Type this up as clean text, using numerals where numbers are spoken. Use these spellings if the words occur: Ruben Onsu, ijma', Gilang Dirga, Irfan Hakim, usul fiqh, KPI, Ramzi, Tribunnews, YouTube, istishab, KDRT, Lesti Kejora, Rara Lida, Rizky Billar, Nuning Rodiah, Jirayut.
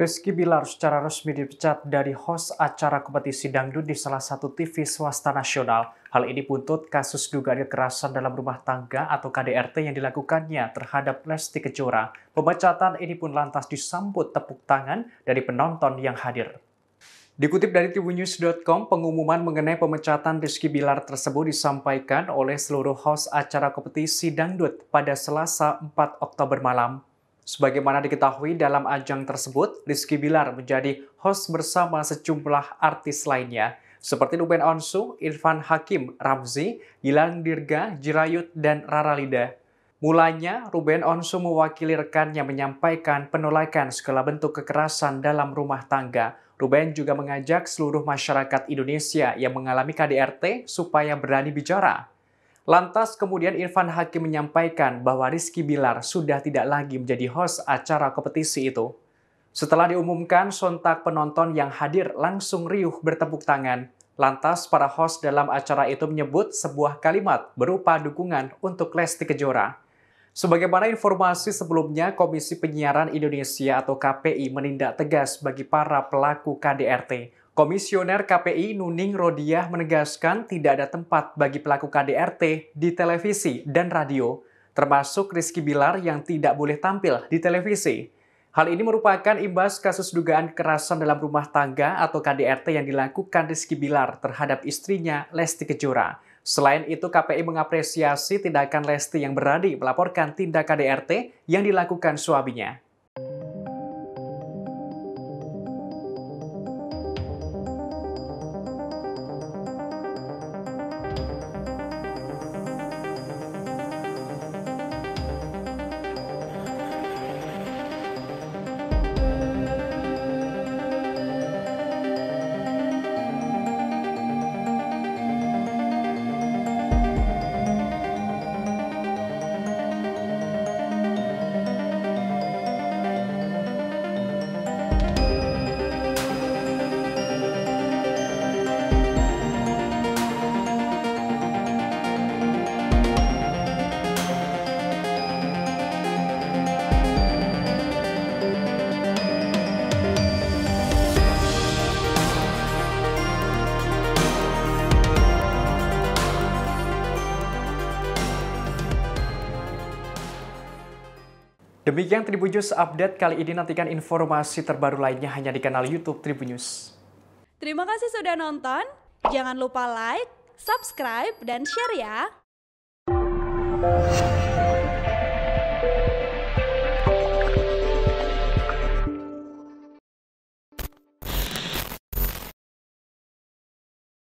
Rizky Billar secara resmi dipecat dari host acara kompetisi dangdut di salah satu TV swasta nasional. Hal ini buntut kasus dugaan kekerasan dalam rumah tangga atau KDRT yang dilakukannya terhadap Lesti Kejora. Pemecatan ini pun lantas disambut tepuk tangan dari penonton yang hadir. Dikutip dari Tribunnews.com, pengumuman mengenai pemecatan Rizky Billar tersebut disampaikan oleh seluruh host acara kompetisi dangdut pada Selasa 4 Oktober malam. Sebagaimana diketahui dalam ajang tersebut, Rizky Billar menjadi host bersama sejumlah artis lainnya seperti Ruben Onsu, Irfan Hakim, Ramzi, Gilang Dirga, Jirayut, dan Rara Lida. Mulanya, Ruben Onsu mewakili rekannya menyampaikan penolakan segala bentuk kekerasan dalam rumah tangga. Ruben juga mengajak seluruh masyarakat Indonesia yang mengalami KDRT supaya berani bicara. Lantas kemudian Irfan Hakim menyampaikan bahwa Rizky Billar sudah tidak lagi menjadi host acara kompetisi itu. Setelah diumumkan, sontak penonton yang hadir langsung riuh bertepuk tangan. Lantas para host dalam acara itu menyebut sebuah kalimat berupa dukungan untuk Lesti Kejora. Sebagaimana informasi sebelumnya, Komisi Penyiaran Indonesia atau KPI menindak tegas bagi para pelaku KDRT. Komisioner KPI Nuning Rodiah menegaskan tidak ada tempat bagi pelaku KDRT di televisi dan radio, termasuk Rizky Billar yang tidak boleh tampil di televisi. Hal ini merupakan imbas kasus dugaan kekerasan dalam rumah tangga atau KDRT yang dilakukan Rizky Billar terhadap istrinya Lesti Kejora. Selain itu, KPI mengapresiasi tindakan Lesti yang berani melaporkan tindak KDRT yang dilakukan suaminya. Demikian Tribunnews Update kali ini, nantikan informasi terbaru lainnya hanya di kanal YouTube Tribunnews. Terima kasih sudah nonton, jangan lupa like, subscribe, dan share ya!